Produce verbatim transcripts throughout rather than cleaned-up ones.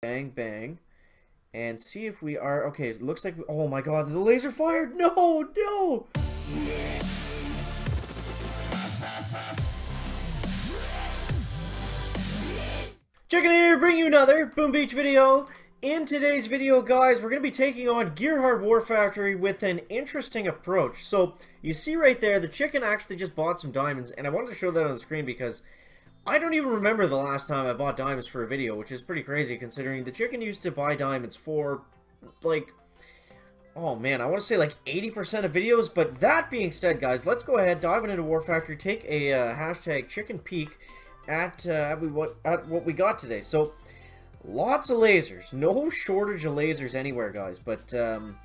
Bang, bang. And see if we are... Okay, it looks like... We, oh my god, the laser fired! No, no! Chicken here, bring you another Boom Beach video. In today's video, guys, we're going to be taking on Gearheart War Factory with an interesting approach. So, you see right there, the chicken actually just bought some diamonds, and I wanted to show that on the screen because... I don't even remember the last time I bought diamonds for a video, which is pretty crazy considering the chicken used to buy diamonds for, like, oh man, I want to say like eighty percent of videos. But that being said, guys, let's go ahead, dive into War Factory, take a uh, hashtag chicken peek at, uh, what, at what we got today. So, lots of lasers, no shortage of lasers anywhere, guys, but, um,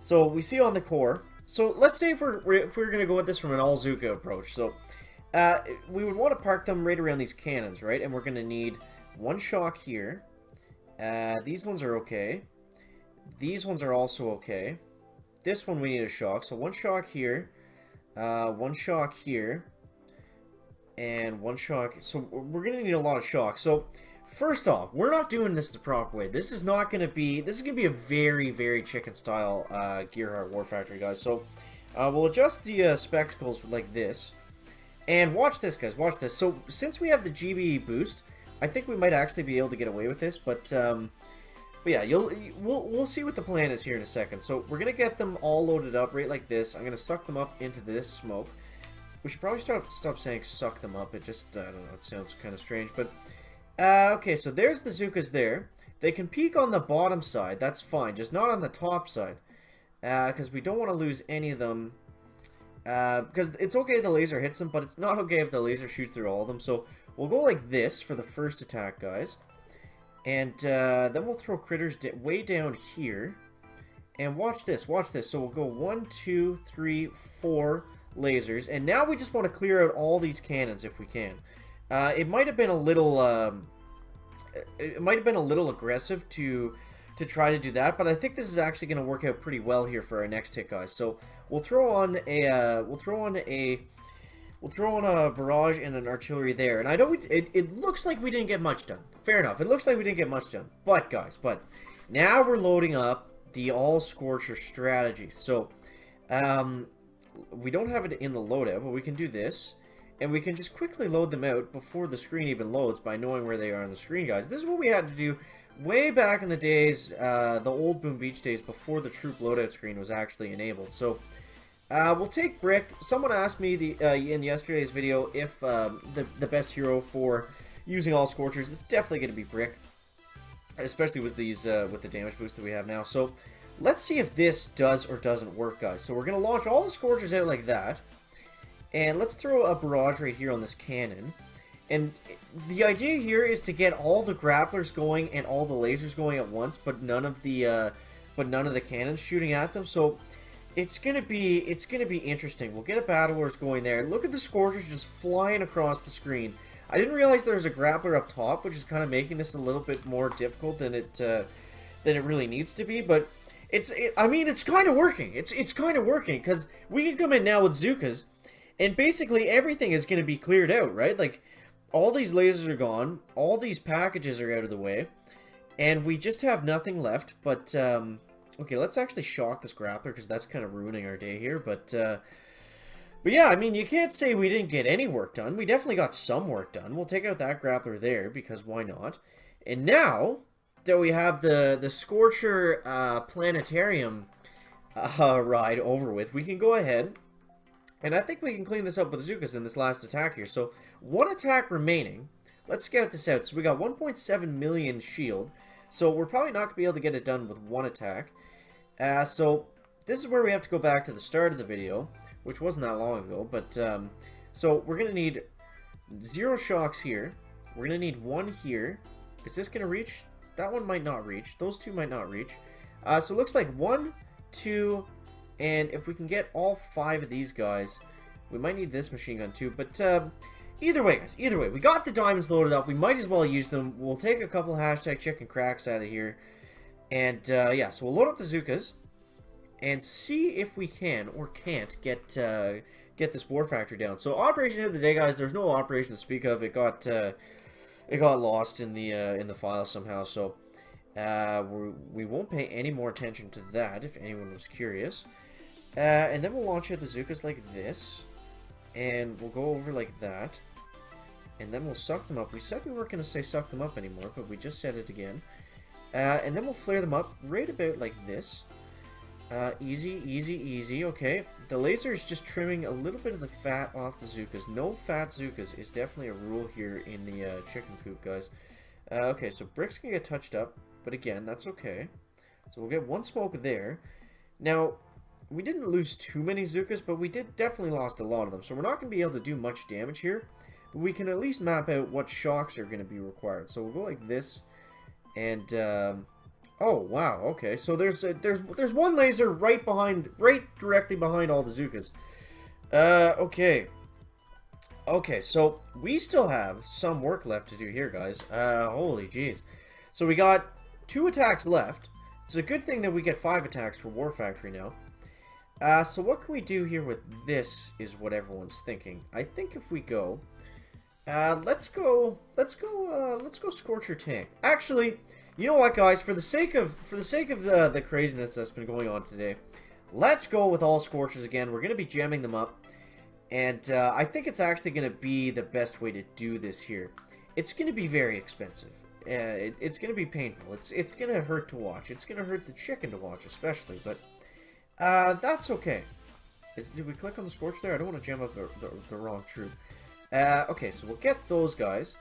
so we see on the core. So, let's say if we're, if we're going to go with this from an all Zooka approach, so... Uh, we would want to park them right around these cannons, right? And we're going to need one shock here. Uh, these ones are okay. These ones are also okay. This one we need a shock. So one shock here. Uh, one shock here. And one shock. So we're going to need a lot of shocks. So first off, we're not doing this the proper way. This is not going to be... This is going to be a very, very chicken style uh, Gearheart War Factory, guys. So uh, we'll adjust the uh, spectacles like this. And watch this, guys, watch this. So, since we have the G B E boost, I think we might actually be able to get away with this, but, um, but yeah, you'll, we'll, we'll see what the plan is here in a second. So, we're gonna get them all loaded up right like this. I'm gonna suck them up into this smoke. We should probably stop, stop saying suck them up. It just, I don't know, it sounds kind of strange, but, uh, okay, so there's the Zookas there. They can peek on the bottom side, that's fine, just not on the top side, uh, because we don't want to lose any of them. Uh, because it's okay the laser hits them, but it's not okay if the laser shoots through all of them. So we'll go like this for the first attack, guys. And uh, then we'll throw critters way down here. And watch this, watch this. So we'll go one, two, three, four lasers. And now we just want to clear out all these cannons if we can. Uh, it might have been a little, um, it might have been a little aggressive to... to try to do that, but I think this is actually going to work out pretty well here for our next hit, guys. So we'll throw on a uh, we'll throw on a we'll throw on a barrage and an artillery there. And I know we, it, it looks like we didn't get much done. Fair enough. It looks like we didn't get much done. But guys, but now we're loading up the all Scorcher strategy. So um, we don't have it in the loadout, but we can do this, and we can just quickly load them out before the screen even loads by knowing where they are on the screen, guys. This is what we had to do. Way back in the days, uh, the old Boom Beach days, before the troop loadout screen was actually enabled. So, uh, we'll take Brick. Someone asked me the uh, in yesterday's video if um, the, the best hero for using all Scorchers. It's definitely going to be Brick, especially with these uh, with the damage boost that we have now. So, let's see if this does or doesn't work, guys. So, we're going to launch all the Scorchers out like that. And let's throw a barrage right here on this cannon. And the idea here is to get all the grapplers going and all the lasers going at once, but none of the uh, but none of the cannons shooting at them. So it's gonna be it's gonna be interesting. We'll get a battle horse going there. Look at the Scorchers just flying across the screen. I didn't realize there was a grappler up top, which is kind of making this a little bit more difficult than it uh, than it really needs to be. But it's it, I mean it's kind of working. It's it's kind of working because we can come in now with Zookas, and basically everything is gonna be cleared out, right? Like. All these lasers are gone, all these packages are out of the way, and we just have nothing left, but, um, okay, let's actually shock this grappler, because that's kind of ruining our day here, but, uh, but yeah, I mean, you can't say we didn't get any work done. We definitely got some work done. We'll take out that grappler there, because why not? And now that we have the, the Scorcher, uh, Planetarium, uh, ride over with, we can go ahead... And I think we can clean this up with Zookas in this last attack here. So, one attack remaining. Let's scout this out. So, we got one point seven million shield. So, we're probably not going to be able to get it done with one attack. Uh, so, this is where we have to go back to the start of the video, which wasn't that long ago. But, um, so, we're going to need zero shocks here. We're going to need one here. Is this going to reach? That one might not reach. Those two might not reach. Uh, so, it looks like one, two... And if we can get all five of these guys, we might need this machine gun too. But uh, either way, guys, either way, we got the diamonds loaded up. We might as well use them. We'll take a couple hashtag chicken cracks out of here. And uh, yeah, so we'll load up the Zookas and see if we can or can't get uh, get this War Factory down. So operation of the day, guys. There's no operation to speak of. It got uh, it got lost in the uh, in the file somehow. So Uh, we won't pay any more attention to that, if anyone was curious. Uh, and then we'll launch out the Zookas like this. And we'll go over like that. And then we'll suck them up. We said we weren't going to say suck them up anymore, but we just said it again. Uh, and then we'll flare them up right about like this. Uh, easy, easy, easy. Okay. The laser is just trimming a little bit of the fat off the Zookas. No fat Zookas is definitely a rule here in the uh, chicken coop, guys. Uh, okay, so Brick's going to get touched up. But again, that's okay. So we'll get one smoke there. Now, we didn't lose too many Zookas, but we did definitely lost a lot of them. So we're not going to be able to do much damage here. But we can at least map out what shocks are going to be required. So we'll go like this. And, um... oh, wow, okay. So there's a, there's there's one laser right behind, right directly behind all the Zookas. Uh, okay. Okay, so we still have some work left to do here, guys. Uh, holy jeez. So we got two attacks left. It's a good thing that we get five attacks for War Factory now. Uh, so what can we do here with this is what everyone's thinking. I think if we go... Uh, let's go... Let's go, uh, let's go Scorcher Tank. Actually, you know what, guys? For the sake of for the sake of the, the craziness that's been going on today, let's go with all Scorchers again. We're going to be jamming them up. And uh, I think it's actually going to be the best way to do this here. It's going to be very expensive. Uh, it, it's going to be painful. It's it's going to hurt to watch. It's going to hurt the chicken to watch, especially. But uh, that's okay. Is, did we click on the Scorch there? I don't want to jam up the, the, the wrong troop. Uh, okay, so we'll get those guys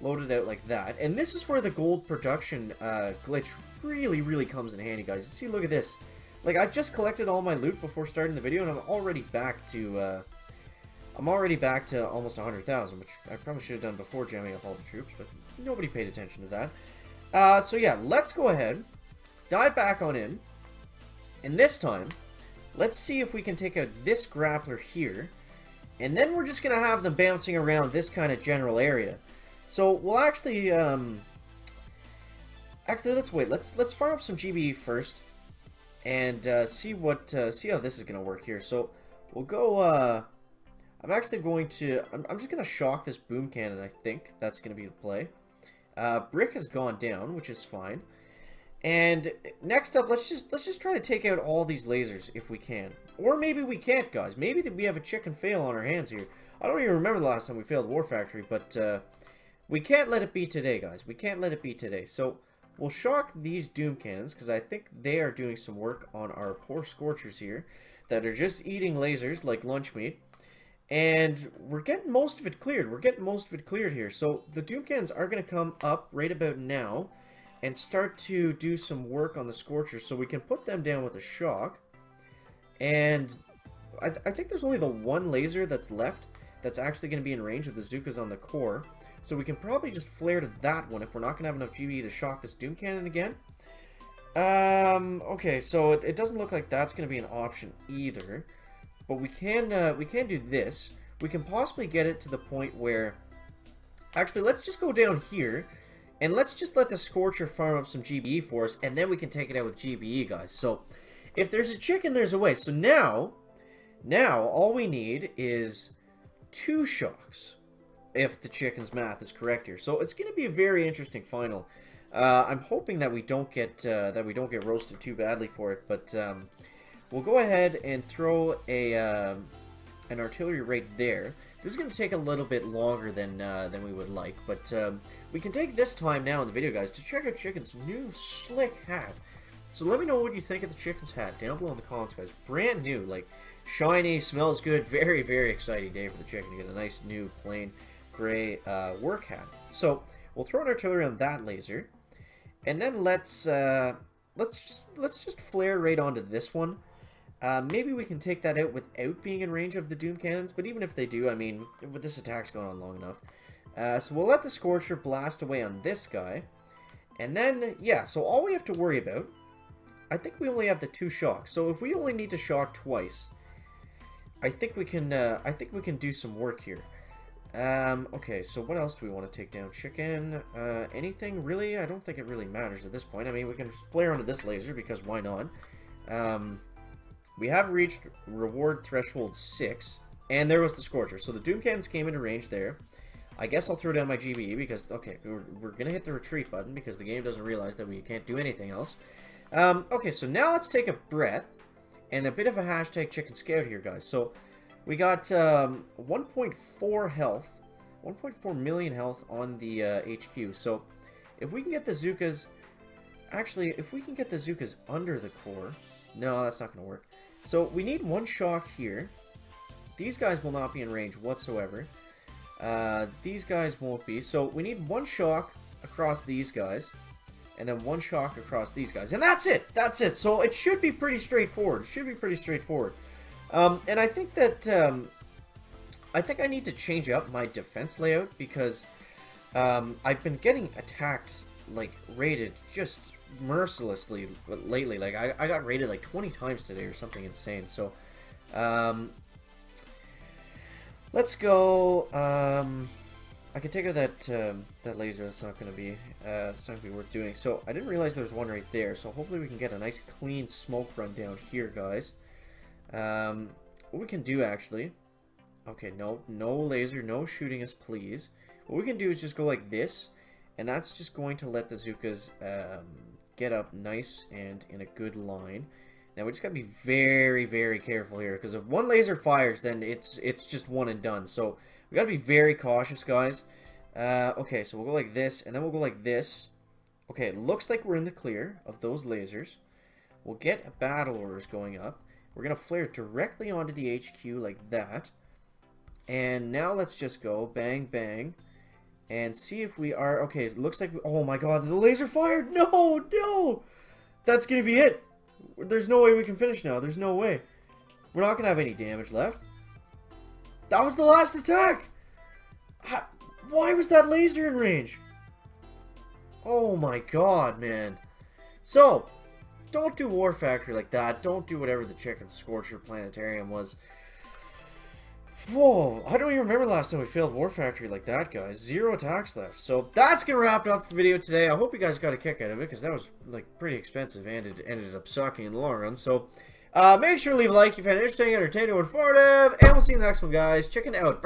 loaded out like that. And this is where the gold production uh, glitch really, really comes in handy, guys. See, look at this. Like, I just collected all my loot before starting the video, and I'm already back to... Uh, I'm already back to almost one hundred thousand, which I probably should have done before jamming up all the troops, but nobody paid attention to that. Uh, so yeah, let's go ahead, dive back on in, and this time, let's see if we can take out this grappler here, and then we're just going to have them bouncing around this kind of general area. So we'll actually, um, actually let's wait, let's let's farm up some G B E first, and uh, see what, uh, see how this is going to work here. So we'll go, uh... I'm actually going to... I'm, I'm just going to shock this boom cannon, I think. That's going to be the play. Uh, Brick has gone down, which is fine. And next up, let's just let's just try to take out all these lasers if we can. Or maybe we can't, guys. Maybe we have a chicken fail on our hands here. I don't even remember the last time we failed War Factory, but uh, we can't let it be today, guys. We can't let it be today. So we'll shock these doom cannons, because I think they are doing some work on our poor Scorchers here that are just eating lasers like lunch meat. And we're getting most of it cleared. We're getting most of it cleared here. So the doom cannons are going to come up right about now and start to do some work on the Scorchers. So we can put them down with a shock. And I, th I think there's only the one laser that's left that's actually going to be in range of the Zookas on the core. So we can probably just flare to that one if we're not going to have enough G B E to shock this doom cannon again. Um, okay, so it, it doesn't look like that's going to be an option either. But we can uh, we can do this. We can possibly get it to the point where... Actually, let's just go down here. And let's just let the Scorcher farm up some G B E for us. And then we can take it out with G B E, guys. So, if there's a chicken, there's a way. So now, now all we need is two shocks. If the chicken's math is correct here. So, it's going to be a very interesting final. Uh, I'm hoping that we don't get uh, that we don't get roasted too badly for it. But... Um, we'll go ahead and throw a um, an artillery right there. This is going to take a little bit longer than uh, than we would like, but um, we can take this time now in the video, guys, to check out Chicken's new slick hat. So let me know what you think of the Chicken's hat down below in the comments, guys. Brand new, like shiny, smells good. Very, very exciting day for the Chicken to get a nice new plain gray uh, work hat. So we'll throw an artillery on that laser, and then let's uh, let's just, let's just flare right onto this one. Uh, maybe we can take that out without being in range of the doom cannons, but even if they do, I mean, with this attack's going on long enough. Uh, so we'll let the Scorcher blast away on this guy. And then, yeah, so all we have to worry about, I think we only have the two shocks. So if we only need to shock twice, I think we can, uh, I think we can do some work here. Um, okay, so what else do we want to take down? Chicken? Uh, anything? Really? I don't think it really matters at this point. I mean, we can flare onto this laser, because why not? Um... We have reached reward threshold six, and there was the Scorcher. So the doom cannons came into range there. I guess I'll throw down my G B E because, okay, we're, we're going to hit the retreat button because the game doesn't realize that we can't do anything else. Um, okay, so now let's take a breath and a bit of a hashtag chicken scout here, guys. So we got um, one point four health, one point four million health on the uh, H Q. So if we can get the Zookas, actually, if we can get the Zookas under the core, no, that's not going to work. So we need one shock here. These guys will not be in range whatsoever. Uh, these guys won't be. So we need one shock across these guys, and then one shock across these guys, and that's it. That's it. So it should be pretty straightforward. It should be pretty straightforward. Um, and I think that um, I think I need to change up my defense layout because um, I've been getting attacked, like raided, just mercilessly lately. Like I, I got raided like twenty times today or something insane. So. Um, Let's go, um, I can take out that, um, that laser, that's not going to be, uh, that's not going to be worth doing. So, I didn't realize there was one right there, so hopefully we can get a nice clean smoke run down here, guys. Um, what we can do, actually, okay, no, no laser, no shooting us, please. What we can do is just go like this, and that's just going to let the Zookas, um, get up nice and in a good line. Now, we just got to be very, very careful here, because if one laser fires, then it's it's just one and done. So, we got to be very cautious, guys. Uh, okay, so we'll go like this, and then we'll go like this. Okay, it looks like we're in the clear of those lasers. We'll get battle orders going up. We're going to flare directly onto the H Q like that. And now let's just go bang, bang, and see if we are... Okay, it looks like... We, oh, my God, the laser fired! No, no! That's going to be it. There's no way we can finish now. There's no way. We're not going to have any damage left. That was the last attack! How, why was that laser in range? Oh my god, man. So, don't do War Factory like that. Don't do whatever the Chicken Scorcher Planetarium was. Whoa, I don't even remember the last time we failed War Factory like that, guys. Zero attacks left. So that's going to wrap up the video today. I hope you guys got a kick out of it, because that was like pretty expensive and it ended up sucking in the long run. So uh, make sure to leave a like if you found it interesting, entertaining, informative, and we'll see you in the next one, guys. Check it out.